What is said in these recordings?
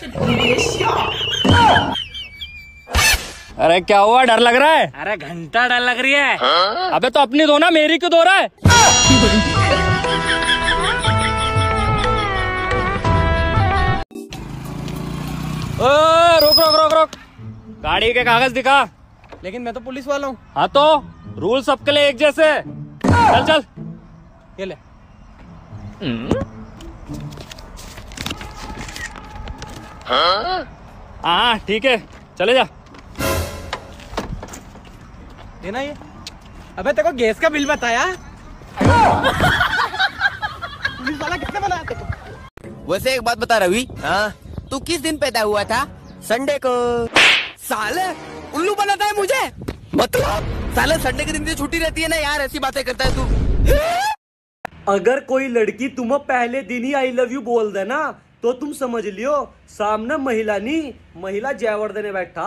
चुटकी लिए शॉट। अरे क्या हुआ, डर लग रहा है? अरे घंटा डर लग रही है। हाँ? अबे तो अपनी दो ना, मेरी क्यों दो रहा है? ओ, रोक रोक रोक रोक, गाड़ी के कागज दिखा। लेकिन मैं तो पुलिस वाला हूँ। हाँ तो रूल सबके लिए एक जैसे। चल चल ये ले। हाँ ठीक है, चले जा। देना ये। अबे तेरे को गैस का बिल बताया? पुलिस वाला कितने बनाया तेरे को? वैसे एक बात बता रवि, तू किस दिन पैदा हुआ था? संडे को। साले उल्लू बनाता है मुझे, मतलब साले संडे के दिन तो छुट्टी रहती है ना यार, ऐसी बातें करता है तू। अगर कोई लड़की तुम्हें पहले दिन ही आई लव यू बोल दे ना, तो तुम समझ लियो सामने महिला नहीं, महिला जयवर देने बैठा।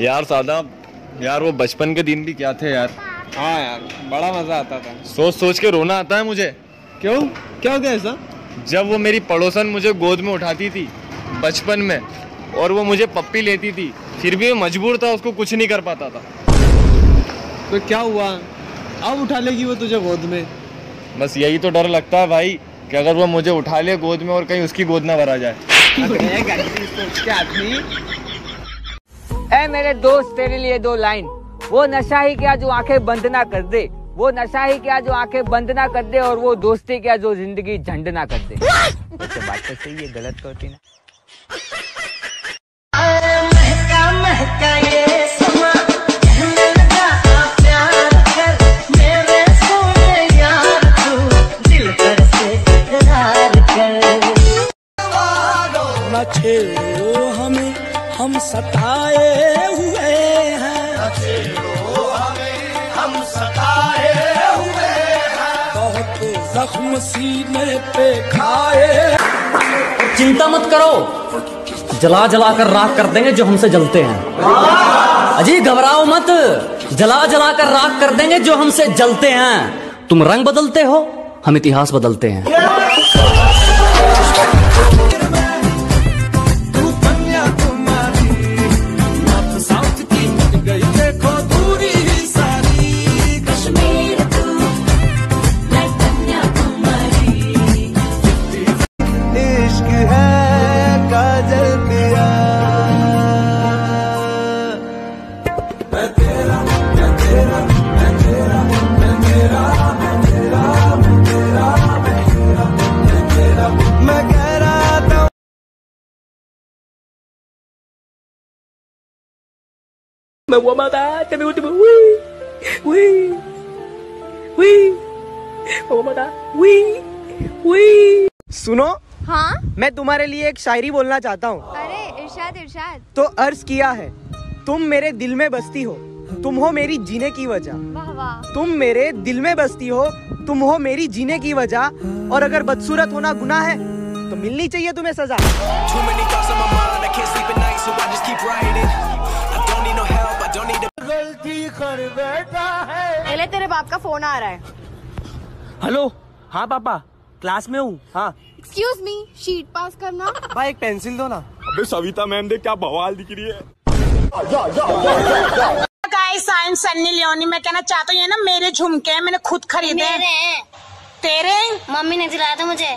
यार सादाब, यार वो बचपन के दिन भी क्या थे यार। हाँ यार, बड़ा मजा आता था। सोच सोच के रोना आता है मुझे। क्यों, क्या हो गया ऐसा? जब वो मेरी पड़ोसन मुझे गोद में उठाती थी बचपन में, और वो मुझे पप्पी लेती थी, फिर भी मैं मजबूर था, उसको कुछ नहीं कर पाता था। तो क्या हुआ, अब उठा लेगी वो तुझे गोद में? बस यही तो डर लगता है भाई, कि अगर वो मुझे उठा ले गोद में और कहीं उसकी गोद ना भरा जाए। ऐ मेरे दोस्त, तेरे लिए दो लाइन। वो नशा ही क्या जो आंखें बंद ना कर दे, वो नशा ही क्या जो आंखें बंद ना कर दे, और वो दोस्ती क्या जो जिंदगी झंड ना कर दे। तो बात तो सही है, गलत करती ना। महका महका ये समा छेड़ो हमें, हम सताए हुए हैं। हम सताए हुए हैं, बहुत जख्म सीने पे खाए। चिंता मत करो, जला जला कर राख कर देंगे जो हमसे जलते हैं। अजी घबराओ मत, जला जला कर राख कर देंगे जो हमसे जलते हैं। तुम रंग बदलते हो, हम इतिहास बदलते हैं। Huwag mata, kami uti mo, wii, wii, wii, huwag mata, wii, wii। सुनो। हाँ? मैं तुम्हारे लिए एक शायरी बोलना चाहता हूँ। अरे इरशाद इरशाद। तो अर्ज किया है, तुम मेरे दिल में बसती हो, तुम हो मेरी जीने की वजह। वाह वाह। तुम मेरे दिल में बसती हो, तुम हो मेरी जीने की वजह, और अगर बदसूरत होना गुनाह है तो मिलनी चाहिए तुम्हें सजा। पहले तेरे बाप का फोन आ रहा है। हेलो। हाँ पापा, क्लास में हूँ। हाँ। एक्सक्यूज मी, शीट पास करना। भाई एक पेंसिल दो ना। अबे सविता मैम देख क्या बवाल दिख रही है। Guys I am Sunny Leone. मैं कहना चाहता हूँ ये ना मेरे झुमके हैं, मैंने खुद खरीदे हैं। तेरे मम्मी ने दिलाया था मुझे,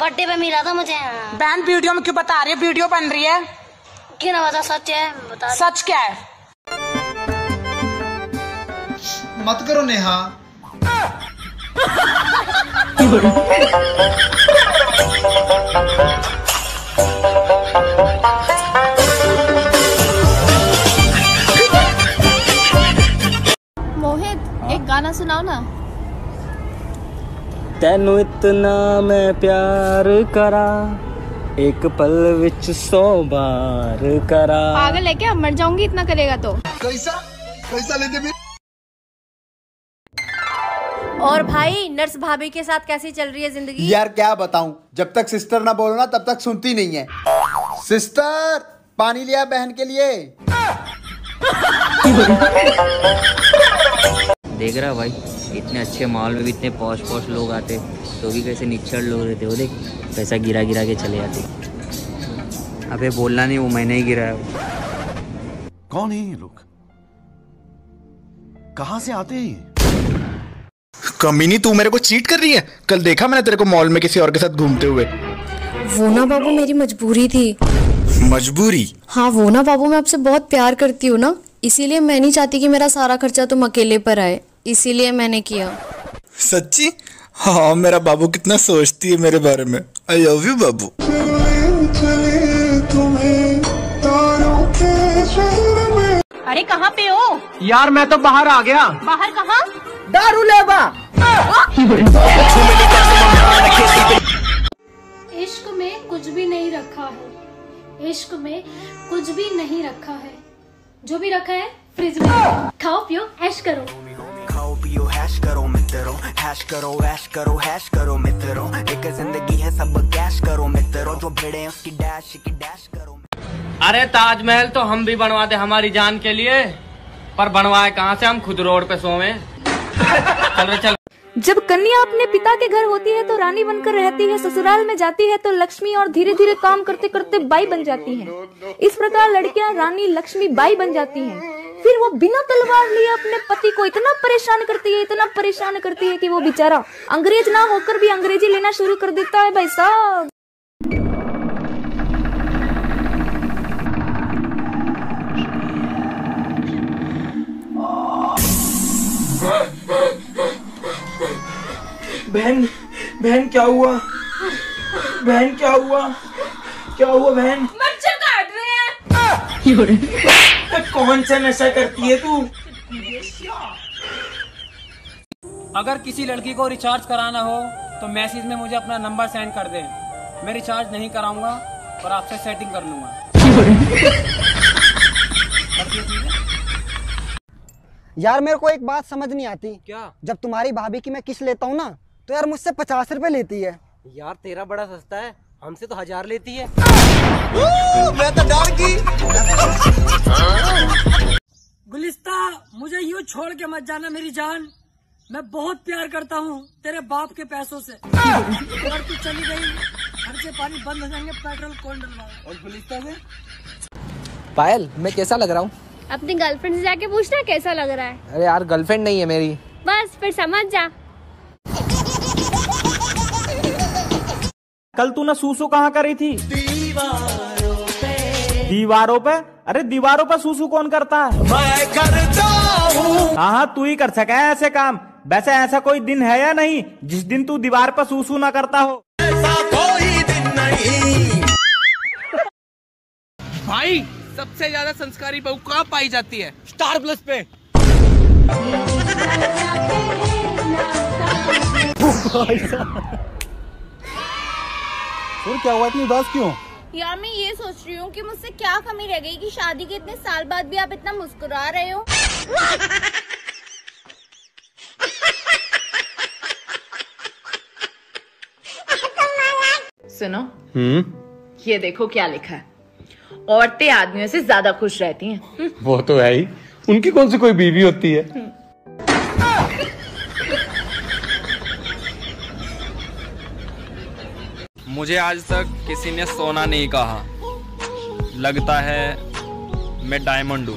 बर्थडे पे मिला था मुझे। बहन वीडियो में क्यों बता रही है, वीडियो बन रही है? क्यों ना बता, सच है बता। सच क्या है? मत करो नेहा। मोहित, एक गाना सुनाओ ना। तेनू इतना मैं प्यार करा, एक पल विच 100 बार करा। पागल है क्या, मर जाऊंगी इतना करेगा तो। कैसा कैसा लेते भी? और भाई नर्स भाभी के साथ कैसी चल रही है जिंदगी? यार क्या बताऊं, जब तक सिस्टर ना बोलो ना तब तक सुनती नहीं है। सिस्टर पानी लिया बहन के लिए। देख रहा भाई, इतने अच्छे माहौल में भी इतने पॉश लोग आते, तो भी कैसे निच्छड़ लोग रहते। वो देख पैसा गिरा गिरा के चले जाते। अब ये बोलना नहीं, वो मैंने ही गिराया। कौन है ये लोग, कहाँ से आते हैं? कमीनी, तू मेरे को चीट कर रही है। कल देखा मैंने तेरे को मॉल में किसी और के साथ घूमते हुए। वो ना बाबू, मेरी मजबूरी थी। मजबूरी? हाँ वो ना बाबू, मैं आपसे बहुत प्यार करती हूँ ना, इसीलिए मैं नहीं चाहती कि मेरा सारा खर्चा तुम अकेले पर आए, इसीलिए मैंने किया। सच्ची? हाँ मेरा बाबू कितना सोचती है मेरे बारे में। आई लव यू बाबू। अरे कहाँ पे हो यार? मैं तो बाहर आ गया। बाहर कहाँ? दारू लेवा। इश्क में कुछ भी नहीं रखा है, इश्क में कुछ भी नहीं रखा है, जो भी रखा है फ्रिज में। खाओ पियो ऐश करो, खाओ पियो ऐश करो मित्रों, ऐश करो ऐश करो ऐश करो मित्रों, एक जिंदगी है सब कैश करो मित्रों, जो भिड़े हैं उसकी डैश की डैश करो। अरे ताजमहल तो हम भी बनवा दे हमारी जान के लिए, पर बनवाए कहाँ से, हम खुद रोड पे सोवे। चल। जब कन्या अपने पिता के घर होती है तो रानी बनकर रहती है, ससुराल में जाती है तो लक्ष्मी, और धीरे धीरे काम करते करते बाई बन जाती है। इस प्रकार लड़कियां रानी लक्ष्मी बाई बन जाती हैं। फिर वो बिना तलवार लिए अपने पति को इतना परेशान करती है, इतना परेशान करती है कि वो बेचारा अंग्रेज ना होकर भी अंग्रेजी लेना शुरू कर देता है। भाई साहब बहन, बहन क्या हुआ? बहन क्या हुआ? क्या हुआ बहन? मच्छर काट रहे हैं। कौन सा नशा करती है तू? अगर किसी लड़की को रिचार्ज कराना हो तो मैसेज में मुझे अपना नंबर सेंड कर दे, मैं रिचार्ज नहीं कराऊंगा और आपसे सेटिंग कर लूंगा। यार मेरे को एक बात समझ नहीं आती। क्या? जब तुम्हारी भाभी की मैं किश्त लेता हूँ ना तो यार मुझसे 50 रुपए लेती है। यार तेरा बड़ा सस्ता है, हमसे तो 1000 लेती है। मैं तो डर गई। गुलिस्ता मुझे यूँ छोड़ के मत जाना मेरी जान, मैं बहुत प्यार करता हूँ तेरे बाप के पैसों से। अगर तू चली गई खर्चे पानी बंद हो जाएंगे, पेट्रोल कौन डलवाएगा? और गुलिस्ता से पायल, मैं कैसा लग रहा हूँ? अपनी गर्लफ्रेंड से जाके पूछना कैसा लग रहा है। अरे यार गर्लफ्रेंड नहीं है मेरी। बस फिर समझ जा। कल तू ना सूसू कहाँ करी थी? दीवारों पे। अरे दीवारों पे सूसू कौन करता है? मैं करता हूँ। हाँ तू ही कर सके ऐसे काम। वैसे ऐसा कोई दिन है या नहीं जिस दिन तू दीवार पर सूसू ना करता हो? ऐसा कोई दिन नहीं। भाई सबसे ज्यादा संस्कारी बहू कहाँ पाई जाती है? स्टार प्लस पे। और क्या हुआ, इतनी उदास क्यों? यार मैं ये सोच रही हूँ कि मुझसे क्या कमी रह गई कि शादी के इतने साल बाद भी आप इतना मुस्कुरा रहे हो। सुनो ये देखो क्या लिखा है, औरतें आदमियों से ज्यादा खुश रहती हैं। वो तो है ही, उनकी कौन सी कोई बीवी होती है। मुझे आज तक किसी ने सोना नहीं कहा, लगता है मैं डायमंड हूँ।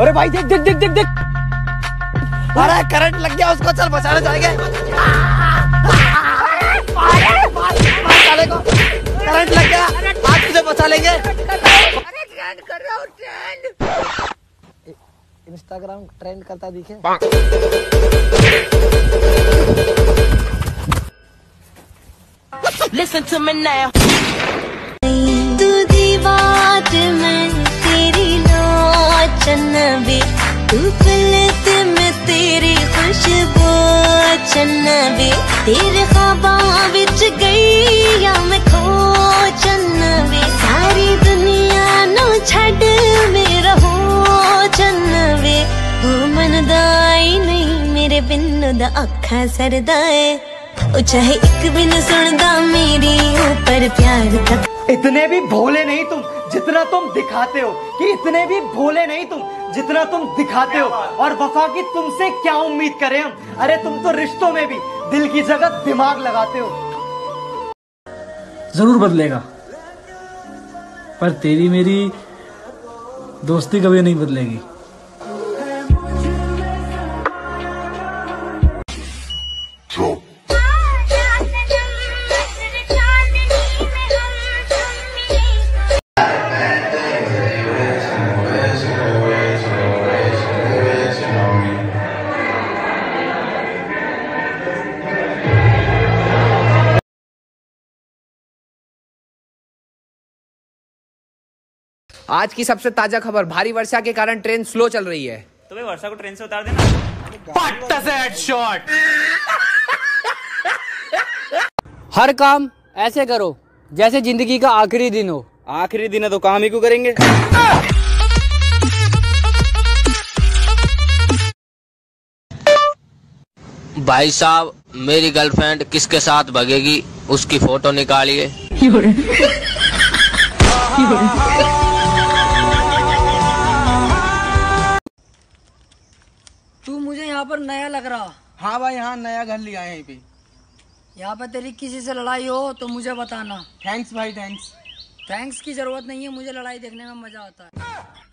अरे भाई देख देख देख देख देख, अरे करंट लग गया उसको, चल बचाने जाएंगे। करंट लग गया, आज तुझे बचा लेंगे। इंस्टाग्राम ट्रेंड करता दिखे। Listen to me now. तू दीवार में तेरी लोचन भी, तू पलक में तेरी खुशबू चन भी, तेरे ख्वाबों विच गई या मैं खो सारी दुनिया नो छड़ में रहो चन्नवे, तू मनदा नहीं मेरे बिन दा अखा सरदा है। चाहे एक भी न सुनदा मेरी ऊपर प्यार तक। इतने भी भोले नहीं तुम जितना तुम दिखाते हो, कि इतने भी भोले नहीं तुम जितना तुम दिखाते हो। और वफा की तुमसे क्या उम्मीद करें हम, अरे तुम तो रिश्तों में भी दिल की जगह दिमाग लगाते हो। जरूर बदलेगा, पर तेरी मेरी दोस्ती कभी नहीं बदलेगी। आज की सबसे ताजा खबर, भारी वर्षा के कारण ट्रेन स्लो चल रही है। तुम्हें वर्षा को ट्रेन से उतार देना। पट्टा से हेडशॉट। हर काम ऐसे करो जैसे जिंदगी का आखिरी दिन हो। आखिरी दिन है तो काम ही क्यों करेंगे। भाई साहब, मेरी गर्लफ्रेंड किसके साथ भगेगी उसकी फोटो निकालिए। तू मुझे यहाँ पर नया लग रहा। हाँ भाई हाँ, नया घर लिया है यहीं पे। यहाँ पे तेरी किसी से लड़ाई हो तो मुझे बताना। थैंक्स भाई, थैंक्स। थैंक्स की जरूरत नहीं है, मुझे लड़ाई देखने में मजा आता है।